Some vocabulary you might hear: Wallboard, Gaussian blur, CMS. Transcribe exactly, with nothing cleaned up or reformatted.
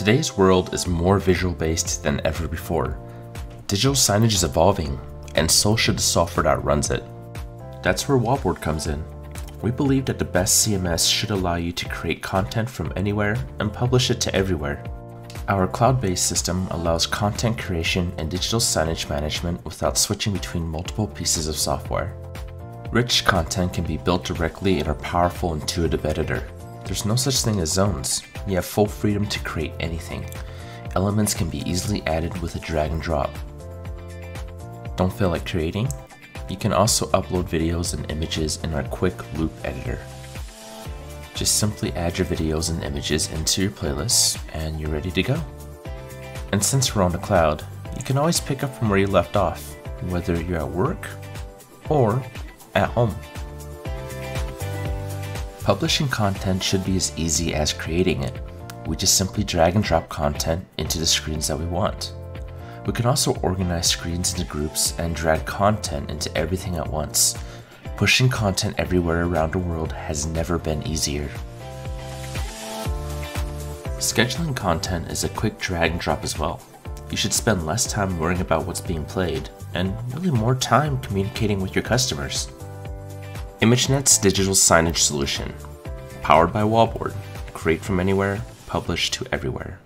Today's world is more visual-based than ever before. Digital signage is evolving, and so should the software that runs it. That's where Wallboard comes in. We believe that the best C M S should allow you to create content from anywhere and publish it to everywhere. Our cloud-based system allows content creation and digital signage management without switching between multiple pieces of software. Rich content can be built directly in our powerful intuitive editor. There's no such thing as zones. You have full freedom to create anything. Elements can be easily added with a drag and drop. Don't feel like creating? You can also upload videos and images in our quick loop editor. Just simply add your videos and images into your playlists and you're ready to go. And since we're on the cloud, you can always pick up from where you left off, whether you're at work or at home. Publishing content should be as easy as creating it. We just simply drag and drop content into the screens that we want. We can also organize screens into groups and drag content into everything at once. Pushing content everywhere around the world has never been easier. Scheduling content is a quick drag and drop as well. You should spend less time worrying about what's being played, and really more time communicating with your customers. ImageNet's digital signage solution. Powered by Wallboard. Create from anywhere, publish to everywhere.